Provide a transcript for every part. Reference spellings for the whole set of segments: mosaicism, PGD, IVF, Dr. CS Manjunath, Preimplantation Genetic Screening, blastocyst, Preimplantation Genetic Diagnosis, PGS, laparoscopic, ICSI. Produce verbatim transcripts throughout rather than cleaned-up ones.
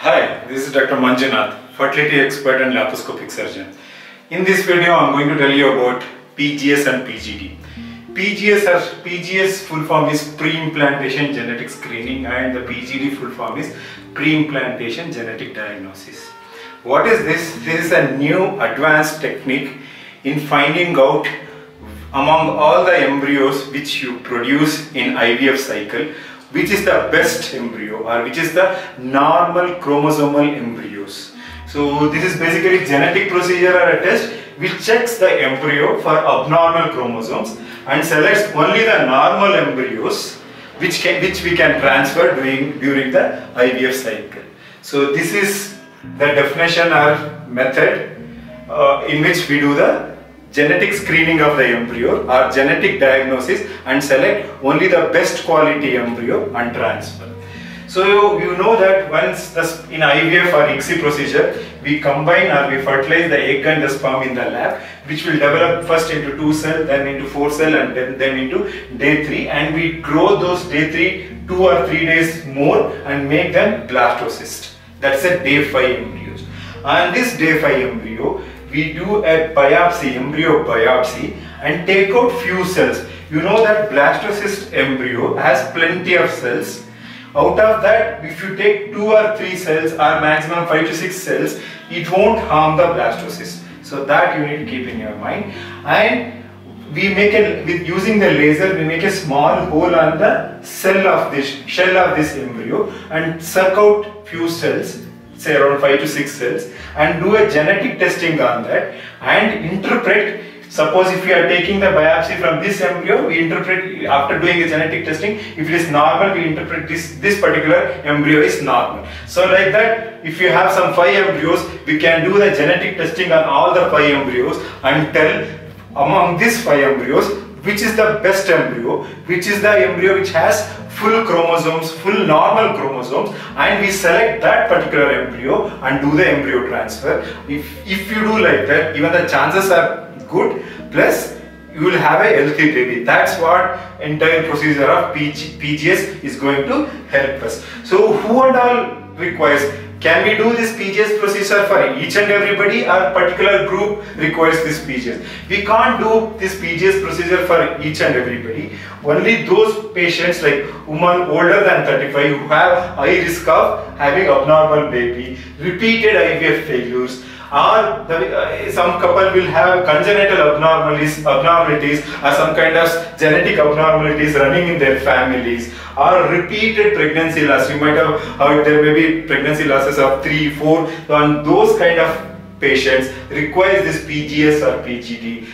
Hi, this is Doctor Manjunath, fertility expert and laparoscopic surgeon. In this video, I am going to tell you about P G S and P G D. P G S, or P G S full form is Preimplantation Genetic Screening, and the P G D full form is Preimplantation Genetic Diagnosis. What is this? This is a new advanced technique in finding out among all the embryos which you produce in I V F cycle, which is the best embryo or which is the normal chromosomal embryos. So this is basically a genetic procedure or a test which checks the embryo for abnormal chromosomes and selects only the normal embryos which, can, which we can transfer during, during the I V F cycle. So this is the definition or method uh, in which we do the genetic screening of the embryo or genetic diagnosis and select only the best quality embryo and transfer. So you, you know that once the, in I V F or I C S I procedure, we combine or we fertilize the egg and the sperm in the lab, which will develop first into two cell, then into four cell, and then, then into day three, and we grow those day three two or three days more and make them blastocyst. That's a day five embryos. And this day five embryo, we do a biopsy, embryo biopsy, and take out few cells. You know that blastocyst embryo has plenty of cells. Out of that, if you take two or three cells or maximum five to six cells, it won't harm the blastocyst. So that you need to keep in your mind. And we make a, with using the laser, we make a small hole on the cell of this shell of this embryo and suck out few cells, say around five to six cells, and do a genetic testing on that and interpret. Suppose if we are taking the biopsy from this embryo, we interpret after doing a genetic testing, if it is normal, we interpret this, this particular embryo is normal. So like that, if you have some five embryos, we can do the genetic testing on all the five embryos and tell among these five embryos which is the best embryo, which is the embryo which has full chromosomes, full normal chromosomes, and we select that particular embryo and do the embryo transfer. If, if you do like that, even the chances are good, plus you will have a healthy baby. That's what entire procedure of P G S is going to help us. So who and all requires? Can we do this P G S procedure for each and everybody, or particular group requires this P G S? We can't do this P G S procedure for each and everybody. Only those patients like women older than thirty-five who have high risk of having abnormal baby, repeated I V F failures, or the, uh, some couple will have congenital abnormalities, abnormalities or some kind of genetic abnormalities running in their families, or repeated pregnancy loss. You might have heard there may be pregnancy losses of three, four, and those kind of patients requires this P G S or P G D.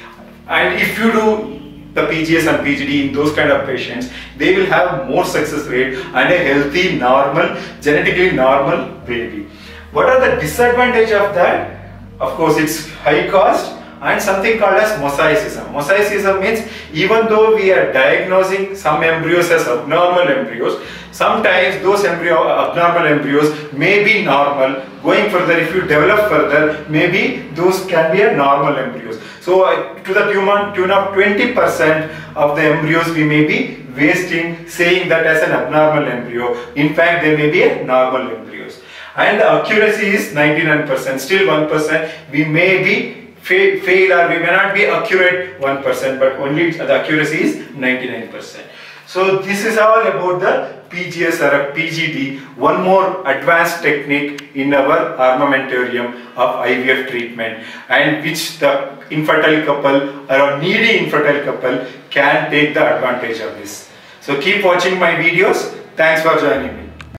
And if you do the P G S and P G D in those kind of patients, they will have more success rate and a healthy, normal, genetically normal baby. What are the disadvantages of that? Of course, it's high cost and something called as mosaicism. Mosaicism means even though we are diagnosing some embryos as abnormal embryos, sometimes those embryo, abnormal embryos may be normal. Going further, if you develop further, maybe those can be a normal embryos. So uh, to the tune of twenty percent of the embryos we may be wasting saying that as an abnormal embryo. In fact, they may be a normal embryos. And the accuracy is ninety-nine percent, still one percent, we may be fa fail or we may not be accurate one percent, but only the accuracy is ninety-nine percent. So this is all about the P G S or P G D, one more advanced technique in our armamentarium of I V F treatment, and which the infertile couple or needy infertile couple can take the advantage of this. So keep watching my videos. Thanks for joining me.